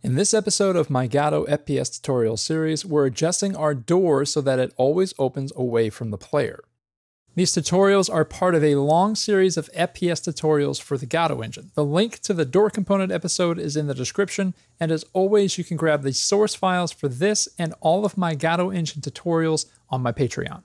In this episode of my Godot FPS tutorial series, we're adjusting our door so that it always opens away from the player. These tutorials are part of a long series of FPS tutorials for the Godot engine. The link to the door component episode is in the description, and as always, you can grab the source files for this and all of my Godot engine tutorials on my Patreon.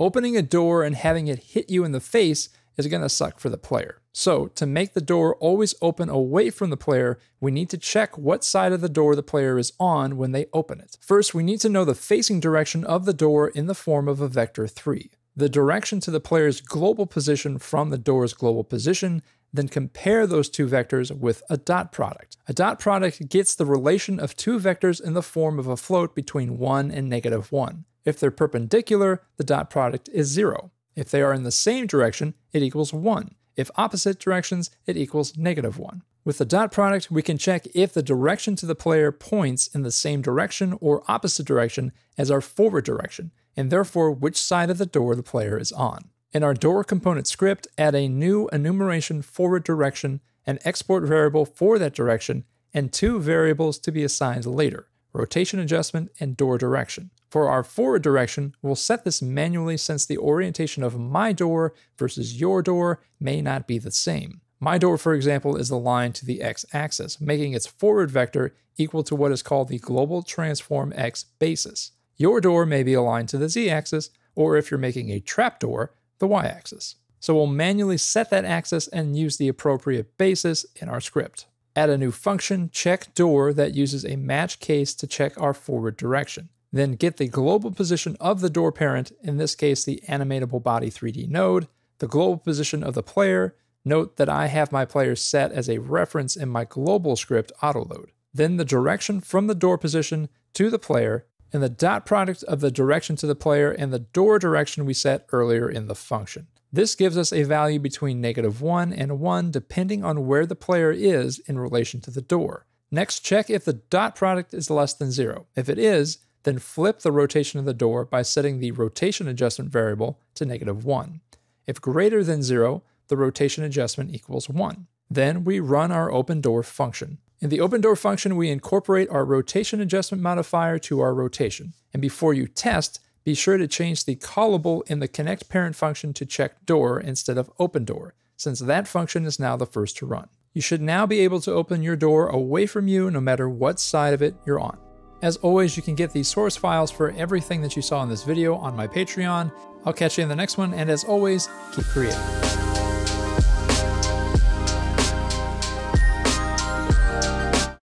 Opening a door and having it hit you in the face is going to suck for the player. So to make the door always open away from the player, we need to check what side of the door the player is on when they open it. First, we need to know the facing direction of the door in the form of a vector 3, the direction to the player's global position from the door's global position, then compare those two vectors with a dot product. A dot product gets the relation of two vectors in the form of a float between 1 and -1. If they're perpendicular, the dot product is 0. If they are in the same direction, it equals 1. If opposite directions, it equals -1. With the dot product, we can check if the direction to the player points in the same direction or opposite direction as our forward direction, and therefore which side of the door the player is on. In our door component script, add a new enumeration forward direction, an export variable for that direction, and two variables to be assigned later, rotation adjustment and door direction. For our forward direction, we'll set this manually since the orientation of my door versus your door may not be the same. My door, for example, is the line to the x-axis, making its forward vector equal to what is called the global transform x basis. Your door may be aligned to the z-axis, or if you're making a trapdoor, the y-axis. So we'll manually set that axis and use the appropriate basis in our script. Add a new function, checkDoor, that uses a match case to check our forward direction. Then get the global position of the door parent, in this case the AnimatableBody3D node, the global position of the player. Note that I have my player set as a reference in my global script autoload. Then the direction from the door position to the player, and the dot product of the direction to the player and the door direction we set earlier in the function. This gives us a value between -1 and 1 depending on where the player is in relation to the door. Next, check if the dot product is less than 0. If it is, then flip the rotation of the door by setting the rotation adjustment variable to -1. If greater than 0, the rotation adjustment equals 1. Then we run our open door function. In the open door function, we incorporate our rotation adjustment modifier to our rotation. And before you test, be sure to change the callable in the connect parent function to check door instead of open door, since that function is now the first to run. You should now be able to open your door away from you no matter what side of it you're on. As always, you can get the source files for everything that you saw in this video on my Patreon. I'll catch you in the next one, and as always, keep creating.